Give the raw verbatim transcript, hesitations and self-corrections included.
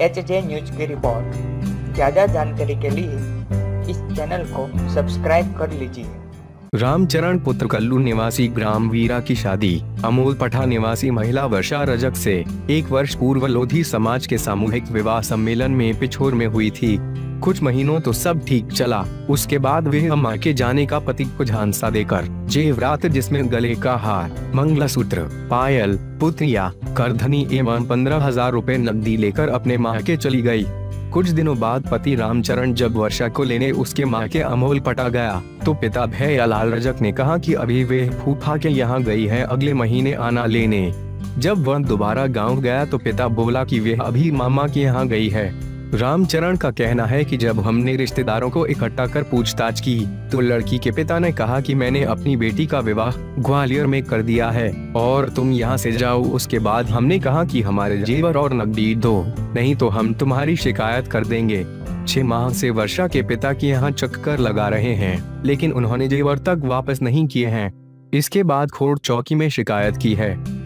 HJ news की report. ज्यादा जानकारी के लिए इस चैनल को सब्सक्राइब कर लीजिए। रामचरण पुत्र कल्लू निवासी ग्राम वीरा की शादी अमोलपठा निवासी महिला वर्षा रजक से एक वर्ष पूर्व लोधी समाज के सामूहिक विवाह सम्मेलन में पिछोर में हुई थी। कुछ महीनों तो सब ठीक चला, उसके बाद वे अम्मा के जाने का पति को झांसा देकर जेवरात जिसमें गले का हार, मंगलसूत्र, पायल, पुत्रिया, करधनी एवं पंद्रह हजार रूपए नकदी लेकर अपने मां के चली गई। कुछ दिनों बाद पति रामचरण जब वर्षा को लेने उसके मां के अमोलपठा गया तो पिता भैयालाल रजक ने कहा कि अभी वे फूफा के यहाँ गई है, अगले महीने आना लेने। जब वह दोबारा गाँव गया तो पिता बोला कि वे अभी मामा के यहाँ गई है। रामचरण का कहना है कि जब हमने रिश्तेदारों को इकट्ठा कर पूछताछ की तो लड़की के पिता ने कहा कि मैंने अपनी बेटी का विवाह ग्वालियर में कर दिया है और तुम यहाँ से जाओ। उसके बाद हमने कहा कि हमारे जेवर और नकदी दो, नहीं तो हम तुम्हारी शिकायत कर देंगे। छह माह से वर्षा के पिता के यहाँ चक्कर लगा रहे हैं लेकिन उन्होंने जेवर तक वापस नहीं किए हैं। इसके बाद खोड़ चौकी में शिकायत की है।